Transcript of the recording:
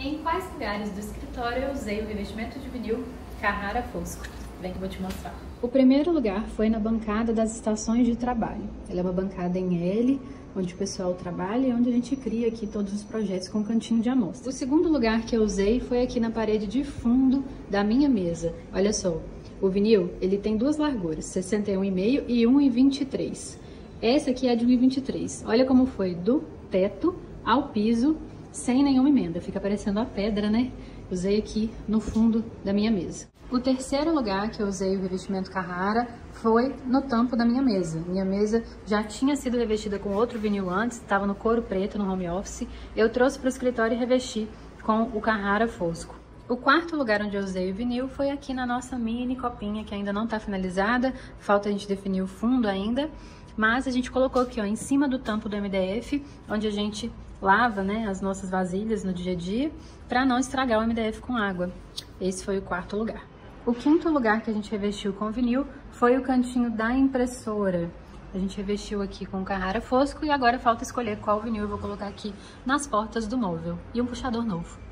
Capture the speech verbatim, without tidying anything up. Em quais lugares do escritório eu usei o revestimento de vinil Carrara Fosco? Vem que eu vou te mostrar. O primeiro lugar foi na bancada das estações de trabalho. Ela é uma bancada em L, onde o pessoal trabalha e onde a gente cria aqui todos os projetos com cantinho de amostra. O segundo lugar que eu usei foi aqui na parede de fundo da minha mesa. Olha só, o vinil ele tem duas larguras, sessenta e um vírgula cinco e um vírgula vinte e três. Essa aqui é de um vírgula vinte e três. Olha como foi do teto ao piso, sem nenhuma emenda. Fica parecendo a pedra, né? Usei aqui no fundo da minha mesa. O terceiro lugar que eu usei o revestimento Carrara foi no tampo da minha mesa. Minha mesa já tinha sido revestida com outro vinil antes, estava no couro preto, no home office. Eu trouxe para o escritório e revesti com o Carrara Fosco. O quarto lugar onde eu usei o vinil foi aqui na nossa mini copinha, que ainda não está finalizada. Falta a gente definir o fundo ainda. Mas a gente colocou aqui, ó, em cima do tampo do M D F, onde a gente lava, né, as nossas vasilhas no dia a dia, para não estragar o M D F com água. Esse foi o quarto lugar. O quinto lugar que a gente revestiu com vinil foi o cantinho da impressora. A gente revestiu aqui com o Carrara Fosco e agora falta escolher qual vinil eu vou colocar aqui nas portas do móvel e um puxador novo.